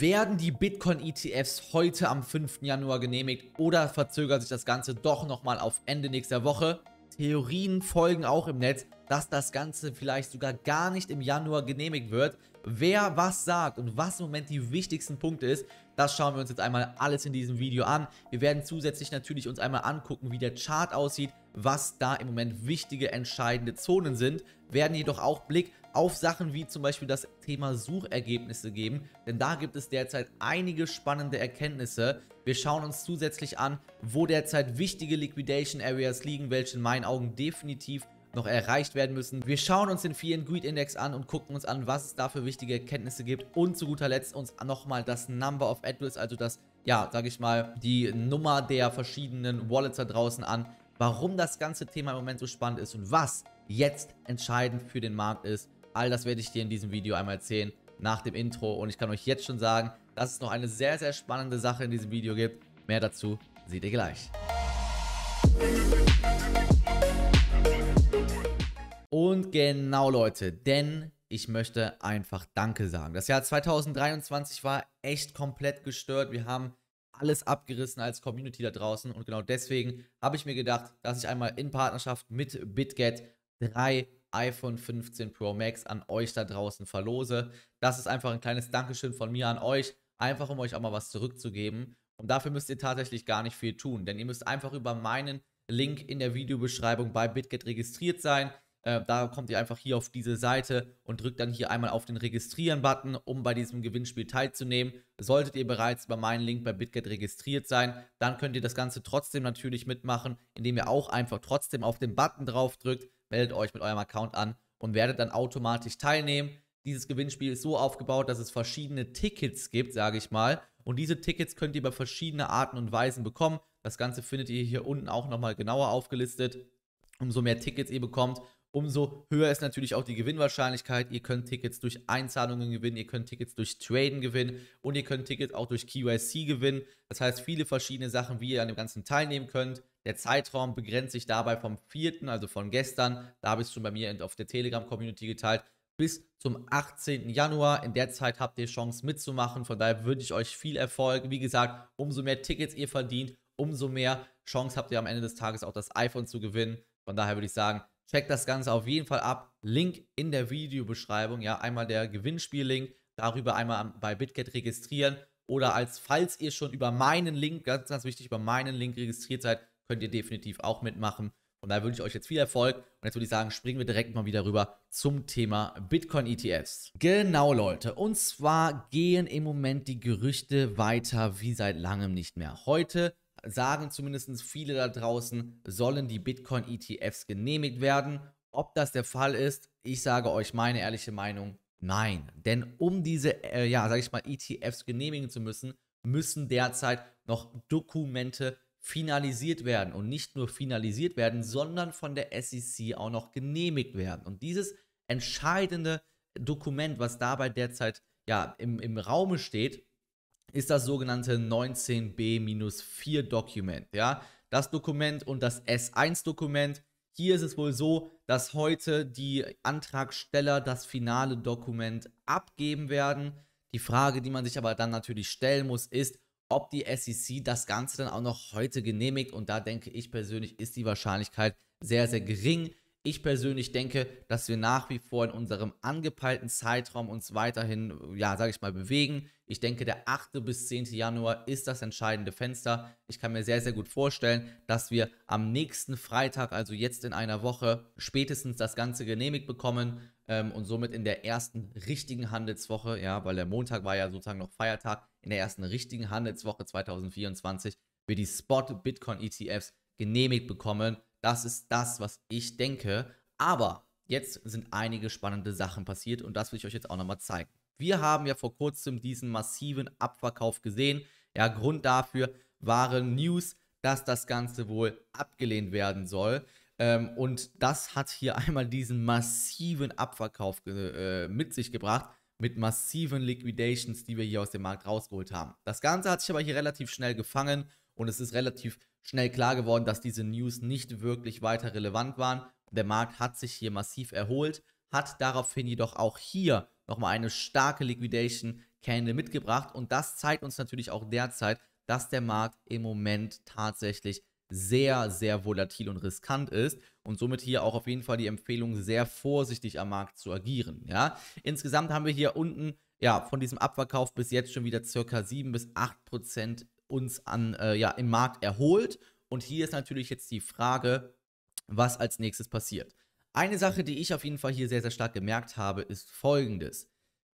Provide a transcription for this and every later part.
Werden die Bitcoin-ETFs heute am 5. Januar genehmigt oder verzögert sich das Ganze doch nochmal auf Ende nächster Woche? Theorien folgen auch im Netz, dass das Ganze vielleicht sogar gar nicht im Januar genehmigt wird. Wer was sagt und was im Moment die wichtigsten Punkte ist, das schauen wir uns jetzt einmal alles in diesem Video an. Wir werden zusätzlich natürlich uns einmal angucken, wie der Chart aussieht, was da im Moment wichtige, entscheidende Zonen sind, werden jedoch auch Blick auf Sachen wie zum Beispiel das Thema Suchergebnisse geben, denn da gibt es derzeit einige spannende Erkenntnisse. Wir schauen uns zusätzlich an, wo derzeit wichtige Liquidation Areas liegen, welche in meinen Augen definitiv noch erreicht werden müssen. Wir schauen uns den Fear and Greed Index an und gucken uns an, was es da für wichtige Erkenntnisse gibt, und zu guter Letzt uns nochmal das Number of Addresses, also das, ja, sag ich mal, die Nummer der verschiedenen Wallets da draußen an, warum das ganze Thema im Moment so spannend ist und was jetzt entscheidend für den Markt ist. All das werde ich dir in diesem Video einmal erzählen nach dem Intro, und ich kann euch jetzt schon sagen, dass es noch eine sehr, sehr spannende Sache in diesem Video gibt. Mehr dazu seht ihr gleich. Und genau, Leute, denn ich möchte einfach Danke sagen. Das Jahr 2023 war echt komplett gestört. Wir haben alles abgerissen als Community da draußen, und genau deswegen habe ich mir gedacht, dass ich einmal in Partnerschaft mit BitGet 3 iPhone 15 Pro Max an euch da draußen verlose. Das ist einfach ein kleines Dankeschön von mir an euch, einfach um euch auch mal was zurückzugeben. Und dafür müsst ihr tatsächlich gar nicht viel tun, denn ihr müsst einfach über meinen Link in der Videobeschreibung bei BitGet registriert sein. Da kommt ihr einfach hier auf diese Seite und drückt dann hier einmal auf den Registrieren-Button, um bei diesem Gewinnspiel teilzunehmen. Solltet ihr bereits über meinen Link bei BitGet registriert sein, dann könnt ihr das Ganze trotzdem natürlich mitmachen, indem ihr auch einfach trotzdem auf den Button drauf drückt, meldet euch mit eurem Account an und werdet dann automatisch teilnehmen. Dieses Gewinnspiel ist so aufgebaut, dass es verschiedene Tickets gibt, sage ich mal. Und diese Tickets könnt ihr über verschiedene Arten und Weisen bekommen. Das Ganze findet ihr hier unten auch nochmal genauer aufgelistet. Umso mehr Tickets ihr bekommt, umso höher ist natürlich auch die Gewinnwahrscheinlichkeit. Ihr könnt Tickets durch Einzahlungen gewinnen, ihr könnt Tickets durch Traden gewinnen und ihr könnt Tickets auch durch KYC gewinnen. Das heißt, viele verschiedene Sachen, wie ihr an dem Ganzen teilnehmen könnt. Der Zeitraum begrenzt sich dabei vom 4., also von gestern, da habe ich es schon bei mir auf der Telegram-Community geteilt, bis zum 18. Januar. In der Zeit habt ihr Chance mitzumachen, von daher wünsche ich euch viel Erfolg. Wie gesagt, umso mehr Tickets ihr verdient, umso mehr Chance habt ihr am Ende des Tages auch das iPhone zu gewinnen. Von daher würde ich sagen, checkt das Ganze auf jeden Fall ab. Link in der Videobeschreibung. Ja, einmal der Gewinnspiel-Link. Darüber einmal bei BitGet registrieren. Oder falls ihr schon über meinen Link, ganz, ganz wichtig, über meinen Link registriert seid, könnt ihr definitiv auch mitmachen. Und da wünsche ich euch jetzt viel Erfolg. Und jetzt würde ich sagen, springen wir direkt mal wieder rüber zum Thema Bitcoin-ETFs. Genau, Leute. Und zwar gehen im Moment die Gerüchte weiter wie seit langem nicht mehr. Heute sagen zumindest viele da draußen, sollen die Bitcoin-ETFs genehmigt werden. Ob das der Fall ist, ich sage euch meine ehrliche Meinung, nein. Denn um diese, ETFs genehmigen zu müssen, müssen derzeit noch Dokumente finalisiert werden. Und nicht nur finalisiert werden, sondern von der SEC auch noch genehmigt werden. Und dieses entscheidende Dokument, was dabei derzeit ja im Raume steht, ist das sogenannte 19b-4-Dokument, ja, das Dokument und das S1-Dokument. Hier ist es wohl so, dass heute die Antragsteller das finale Dokument abgeben werden. Die Frage, die man sich aber dann natürlich stellen muss, ist, ob die SEC das Ganze dann auch noch heute genehmigt, und da denke ich persönlich, ist die Wahrscheinlichkeit sehr, sehr gering. Ich persönlich denke, dass wir nach wie vor in unserem angepeilten Zeitraum uns weiterhin, bewegen. Ich denke, der 8. bis 10. Januar ist das entscheidende Fenster. Ich kann mir sehr, sehr gut vorstellen, dass wir am nächsten Freitag, also jetzt in einer Woche, spätestens das Ganze genehmigt bekommen und somit in der ersten richtigen Handelswoche, ja, weil der Montag war ja sozusagen noch Feiertag, in der ersten richtigen Handelswoche 2024 wir die Spot-Bitcoin-ETFs genehmigt bekommen. Das ist das, was ich denke, aber jetzt sind einige spannende Sachen passiert, und das will ich euch jetzt auch nochmal zeigen. Wir haben ja vor kurzem diesen massiven Abverkauf gesehen. Ja, Grund dafür waren News, dass das Ganze wohl abgelehnt werden soll, und das hat hier einmal diesen massiven Abverkauf mit sich gebracht, mit massiven Liquidations, die wir hier aus dem Markt rausgeholt haben. Das Ganze hat sich aber hier relativ schnell gefangen, und es ist relativ schnell klar geworden, dass diese News nicht wirklich weiter relevant waren. Der Markt hat sich hier massiv erholt, hat daraufhin jedoch auch hier nochmal eine starke Liquidation Candle mitgebracht. Und das zeigt uns natürlich auch derzeit, dass der Markt im Moment tatsächlich sehr, sehr volatil und riskant ist und somit hier auch auf jeden Fall die Empfehlung, sehr vorsichtig am Markt zu agieren. Ja? Insgesamt haben wir hier unten ja von diesem Abverkauf bis jetzt schon wieder ca. 7 bis 8% uns an, im Markt erholt. Und hier ist natürlich jetzt die Frage, was als nächstes passiert. Eine Sache, die ich auf jeden Fall hier sehr, sehr stark gemerkt habe, ist folgendes.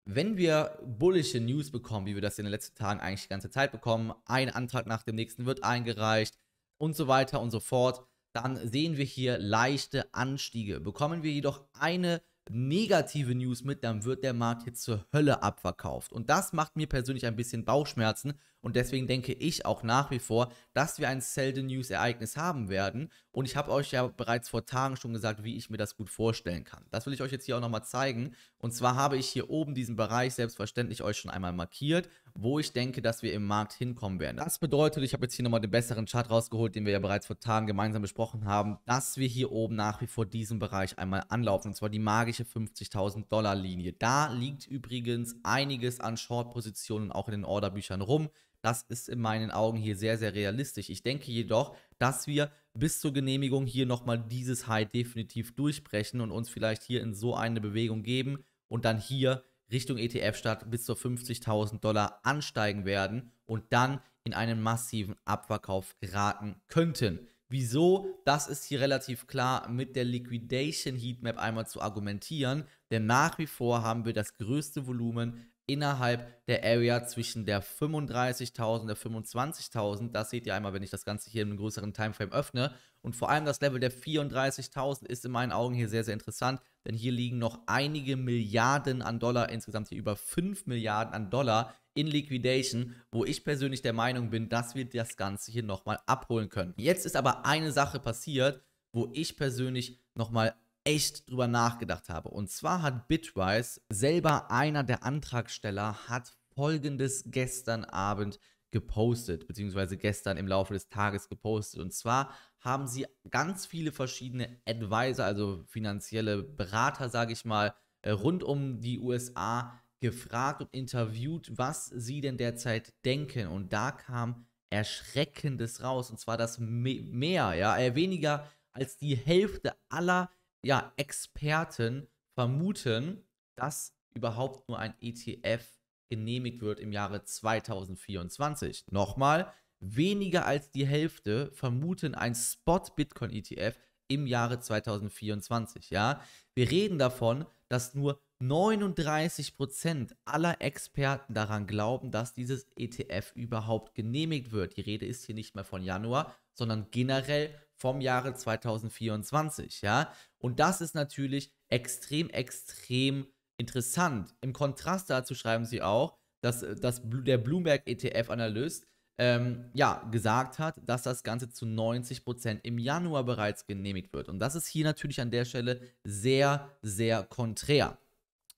Wenn wir bullische News bekommen, wie wir das in den letzten Tagen eigentlich die ganze Zeit bekommen, ein Antrag nach dem nächsten wird eingereicht und so weiter und so fort, dann sehen wir hier leichte Anstiege. Bekommen wir jedoch eine negative News mit, dann wird der Markt hier zur Hölle abverkauft. Und das macht mir persönlich ein bisschen Bauchschmerzen und deswegen denke ich auch nach wie vor, dass wir ein Sell-the-News-Ereignis haben werden. Und ich habe euch ja bereits vor Tagen schon gesagt, wie ich mir das gut vorstellen kann. Das will ich euch jetzt hier auch nochmal zeigen. Und zwar habe ich hier oben diesen Bereich selbstverständlich euch schon einmal markiert, wo ich denke, dass wir im Markt hinkommen werden. Das bedeutet, ich habe jetzt hier nochmal den besseren Chart rausgeholt, den wir ja bereits vor Tagen gemeinsam besprochen haben, dass wir hier oben nach wie vor diesen Bereich einmal anlaufen, und zwar die magische $50.000-Linie. Da liegt übrigens einiges an Short-Positionen auch in den Orderbüchern rum. Das ist in meinen Augen hier sehr, sehr realistisch. Ich denke jedoch, dass wir bis zur Genehmigung hier nochmal dieses High definitiv durchbrechen und uns vielleicht hier in so eine Bewegung geben und dann hier Richtung ETF-Start bis zu $50.000 ansteigen werden und dann in einen massiven Abverkauf geraten könnten. Wieso? Das ist hier relativ klar mit der Liquidation Heatmap einmal zu argumentieren, denn nach wie vor haben wir das größte Volumen innerhalb der Area zwischen der 35.000 und der 25.000. Das seht ihr einmal, wenn ich das Ganze hier in einem größeren Timeframe öffne. Und vor allem das Level der 34.000 ist in meinen Augen hier sehr, sehr interessant, denn hier liegen noch einige Milliarden an Dollar, insgesamt hier über 5 Milliarden an Dollar in Liquidation, wo ich persönlich der Meinung bin, dass wir das Ganze hier nochmal abholen können. Jetzt ist aber eine Sache passiert, wo ich persönlich nochmal echt drüber nachgedacht habe. Und zwar hat Bitwise, selber einer der Antragsteller, hat Folgendes gestern Abend gepostet, beziehungsweise gestern im Laufe des Tages gepostet. Und zwar haben sie ganz viele verschiedene Advisor, also finanzielle Berater, sage ich mal, rund um die USA gefragt und interviewt, was sie denn derzeit denken. Und da kam Erschreckendes raus. Und zwar, dass mehr, weniger als die Hälfte aller Experten vermuten, dass überhaupt nur ein ETF genehmigt wird im Jahre 2024. Nochmal, weniger als die Hälfte vermuten ein Spot-Bitcoin-ETF im Jahre 2024. Ja? Wir reden davon, dass nur 39% aller Experten daran glauben, dass dieses ETF überhaupt genehmigt wird. Die Rede ist hier nicht mehr von Januar, sondern generell vom Jahre 2024, ja. Und das ist natürlich extrem, extrem interessant. Im Kontrast dazu schreiben sie auch, dass der Bloomberg-ETF-Analyst gesagt hat, dass das Ganze zu 90% im Januar bereits genehmigt wird. Und das ist hier natürlich an der Stelle sehr, sehr konträr.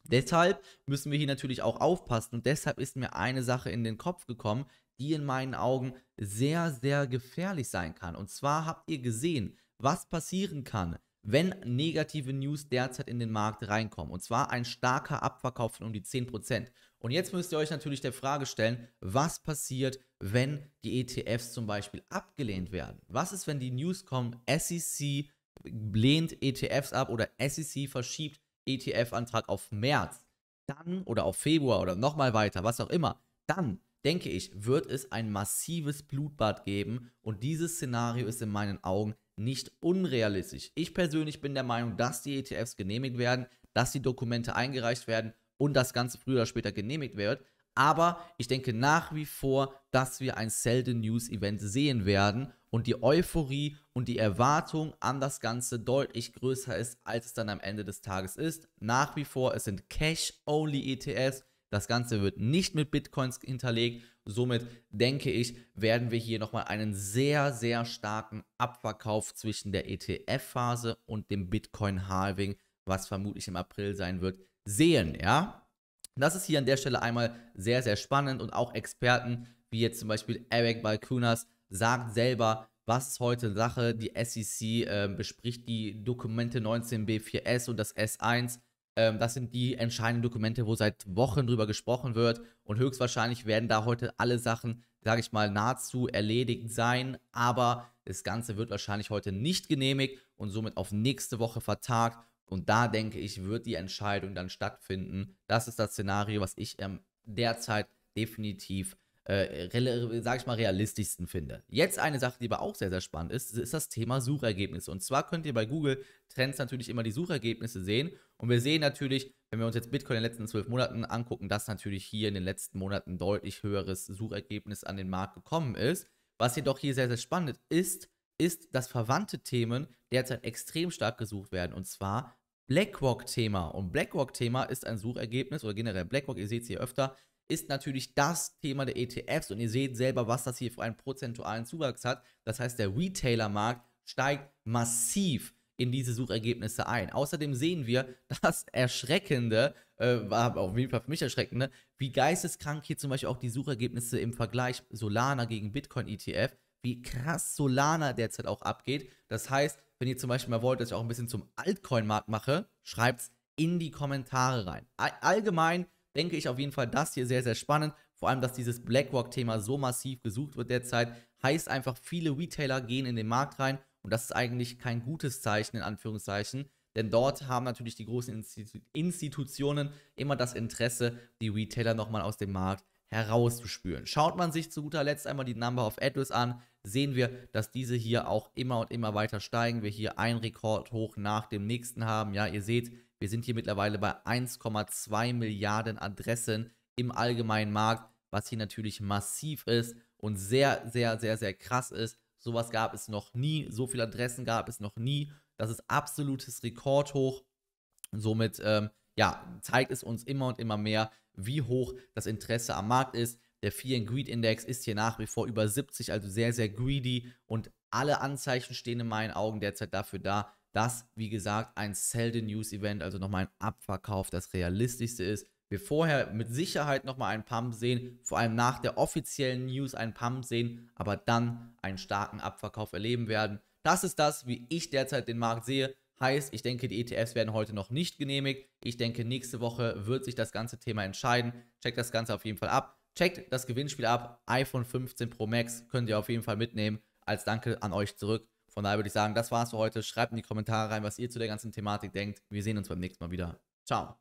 Deshalb müssen wir hier natürlich auch aufpassen. Und deshalb ist mir eine Sache in den Kopf gekommen, die in meinen Augen sehr, sehr gefährlich sein kann. Und zwar habt ihr gesehen, was passieren kann, wenn negative News derzeit in den Markt reinkommen. Und zwar ein starker Abverkauf von um die 10%. Und jetzt müsst ihr euch natürlich der Frage stellen, was passiert, wenn die ETFs zum Beispiel abgelehnt werden? Was ist, wenn die News kommen, SEC lehnt ETFs ab oder SEC verschiebt ETF-Antrag auf März, dann oder auf Februar oder nochmal weiter, was auch immer, dann denke ich, wird es ein massives Blutbad geben und dieses Szenario ist in meinen Augen nicht unrealistisch. Ich persönlich bin der Meinung, dass die ETFs genehmigt werden, dass die Dokumente eingereicht werden und das Ganze früher oder später genehmigt wird. Aber ich denke nach wie vor, dass wir ein Sell-the-News-Event sehen werden und die Euphorie und die Erwartung an das Ganze deutlich größer ist, als es dann am Ende des Tages ist. Nach wie vor, es sind Cash-Only-ETFs. Das Ganze wird nicht mit Bitcoins hinterlegt. Somit denke ich, werden wir hier nochmal einen sehr, sehr starken Abverkauf zwischen der ETF-Phase und dem Bitcoin-Halving, was vermutlich im April sein wird, sehen. Ja? Das ist hier an der Stelle einmal sehr, sehr spannend und auch Experten, wie jetzt zum Beispiel Eric Balkunas, sagt selber, was ist heute Sache. Die SEC bespricht die Dokumente 19b4s und das S1. Das sind die entscheidenden Dokumente, wo seit Wochen drüber gesprochen wird, und höchstwahrscheinlich werden da heute alle Sachen, sage ich mal, nahezu erledigt sein, aber das Ganze wird wahrscheinlich heute nicht genehmigt und somit auf nächste Woche vertagt, und da denke ich, wird die Entscheidung dann stattfinden. Das ist das Szenario, was ich derzeit definitiv, sage ich mal, realistischsten finde. Jetzt eine Sache, die aber auch sehr, sehr spannend ist, ist das Thema Suchergebnisse. Und zwar könnt ihr bei Google Trends natürlich immer die Suchergebnisse sehen. Und wir sehen natürlich, wenn wir uns jetzt Bitcoin in den letzten 12 Monaten angucken, dass natürlich hier in den letzten Monaten deutlich höheres Suchergebnis an den Markt gekommen ist. Was jedoch hier sehr, sehr spannend ist, ist, dass verwandte Themen derzeit extrem stark gesucht werden. Und zwar BlackRock-Thema. Und BlackRock-Thema ist ein Suchergebnis, oder generell BlackRock, ihr seht es hier öfter, ist natürlich das Thema der ETFs, und ihr seht selber, was das hier für einen prozentualen Zuwachs hat. Das heißt, der Retailer-Markt steigt massiv in diese Suchergebnisse ein. Außerdem sehen wir das Erschreckende, war auf jeden Fall für mich Erschreckende, wie geisteskrank hier zum Beispiel auch die Suchergebnisse im Vergleich Solana gegen Bitcoin ETF, wie krass Solana derzeit auch abgeht. Das heißt, wenn ihr zum Beispiel mal wollt, dass ich auch ein bisschen zum Altcoin-Markt mache, schreibt es in die Kommentare rein. Allgemein denke ich auf jeden Fall das hier sehr, sehr spannend. Vor allem, dass dieses BlackRock-Thema so massiv gesucht wird derzeit, heißt einfach, viele Retailer gehen in den Markt rein, und das ist eigentlich kein gutes Zeichen, in Anführungszeichen, denn dort haben natürlich die großen Institutionen immer das Interesse, die Retailer nochmal aus dem Markt herauszuspülen. Schaut man sich zu guter Letzt einmal die Number of Address an, sehen wir, dass diese hier auch immer und immer weiter steigen. Wir hier einen Rekordhoch nach dem nächsten haben. Ja, ihr seht, wir sind hier mittlerweile bei 1,2 Milliarden Adressen im allgemeinen Markt, was hier natürlich massiv ist und sehr, sehr, sehr, sehr krass ist. Sowas gab es noch nie, so viele Adressen gab es noch nie. Das ist absolutes Rekordhoch. Und somit ja, zeigt es uns immer und immer mehr, wie hoch das Interesse am Markt ist. Der Fear and Greed Index ist hier nach wie vor über 70, also sehr, sehr greedy. Und alle Anzeichen stehen in meinen Augen derzeit dafür da, dass, wie gesagt, ein Sell the News Event, also nochmal ein Abverkauf, das realistischste ist. Wir vorher mit Sicherheit nochmal einen Pump sehen, vor allem nach der offiziellen News einen Pump sehen, aber dann einen starken Abverkauf erleben werden. Das ist das, wie ich derzeit den Markt sehe. Heißt, ich denke, die ETFs werden heute noch nicht genehmigt. Ich denke, nächste Woche wird sich das ganze Thema entscheiden. Checkt das Ganze auf jeden Fall ab. Checkt das Gewinnspiel ab. iPhone 15 Pro Max könnt ihr auf jeden Fall mitnehmen. Als Danke an euch zurück. Von daher würde ich sagen, das war's für heute. Schreibt in die Kommentare rein, was ihr zu der ganzen Thematik denkt. Wir sehen uns beim nächsten Mal wieder. Ciao.